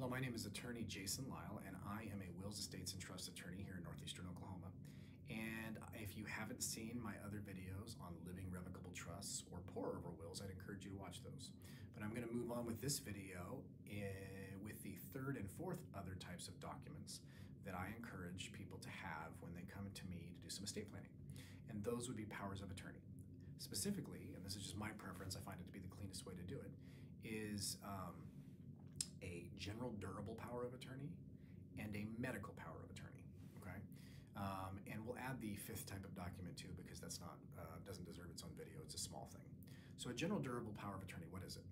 Hello, my name is attorney Jason Lile, and I am a wills, estates, and trust attorney here in northeastern Oklahoma. And if you haven't seen my other videos on living revocable trusts or pour over wills, I'd encourage you to watch those. But I'm going to move on with this video with the third and fourth other types of documents that I encourage people to have when they come to me to do some estate planning. And those would be powers of attorney. Specifically, and this is just my preference, I find it to be the cleanest way to do it, is a general durable power of attorney and a medical power of attorney, okay? And we'll add the fifth type of document too, because that's not, doesn't deserve its own video, it's a small thing. So a general durable power of attorney, what is it?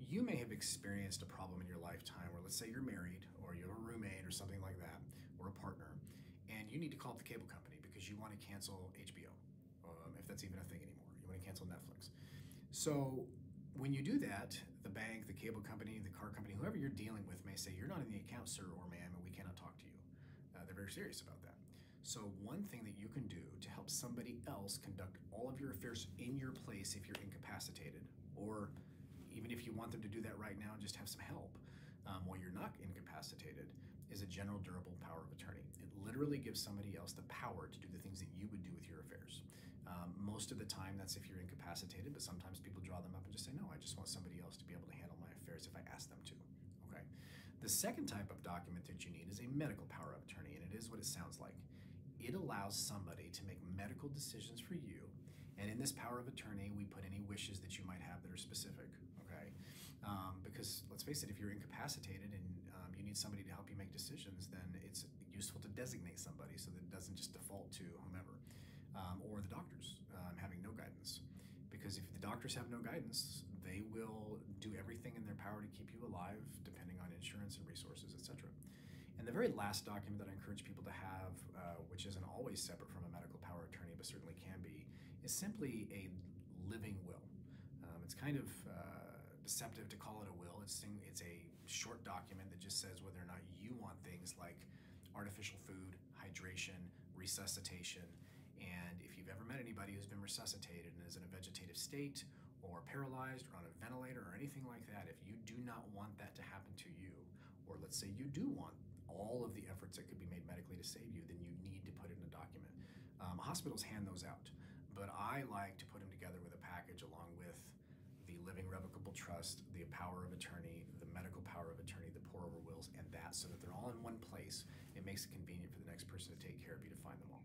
You may have experienced a problem in your lifetime where, let's say, you're married or you have a roommate or something like that, or a partner, and you need to call up the cable company because you want to cancel HBO, if that's even a thing anymore. You want to cancel Netflix. So when you do that, the bank, the cable company, the car company, whoever you're dealing with may say, you're not in the account, sir or ma'am, and we cannot talk to you. They're very serious about that. So one thing that you can do to help somebody else conduct all of your affairs in your place if you're incapacitated, or even if you want them to do that right now and just have some help while you're not incapacitated, is a general durable power of attorney. It literally gives somebody else the power to do the things that you would do with your affairs. Most of the time, that's if you're incapacitated, but sometimes people draw them up and just say, no, I just want somebody else to be able to handle my affairs if I ask them to. Okay. The second type of document that you need is a medical power of attorney, and it is what it sounds like. It allows somebody to make medical decisions for you, and in this power of attorney, we put any wishes that you might have that are specific, okay? Because let's face it, if you're incapacitated and you need somebody to help you make decisions, then it's useful to designate somebody so that it doesn't just default to whomever, or the doctors having no guidance. Because if the doctors have no guidance, they will do everything in their power to keep you alive, depending on insurance and resources, etc. And the very last document that I encourage people to have, which isn't always separate from a medical power of attorney, but certainly can be, is simply a living will. It's kind of deceptive to call it a will. It's a short document that just says whether or not you want things like artificial food, hydration, resuscitation, and if you've ever met anybody who's been resuscitated and is in a vegetative state or paralyzed or on a ventilator or anything like that, if you do not want that to happen to you, or let's say you do want all of the efforts that could be made medically to save you, then you need to put it in a document. Hospitals hand those out, but I like to put them together with a package along with the living revocable trust, the power of attorney, the medical power of attorney, the pour over wills, and that, so that they're all in one place. It makes it convenient for the next person to take care of you to find them all.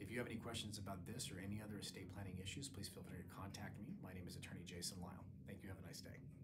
If you have any questions about this or any other estate planning issues, please feel free to contact me. My name is attorney Jason Lile. Thank you. Have a nice day.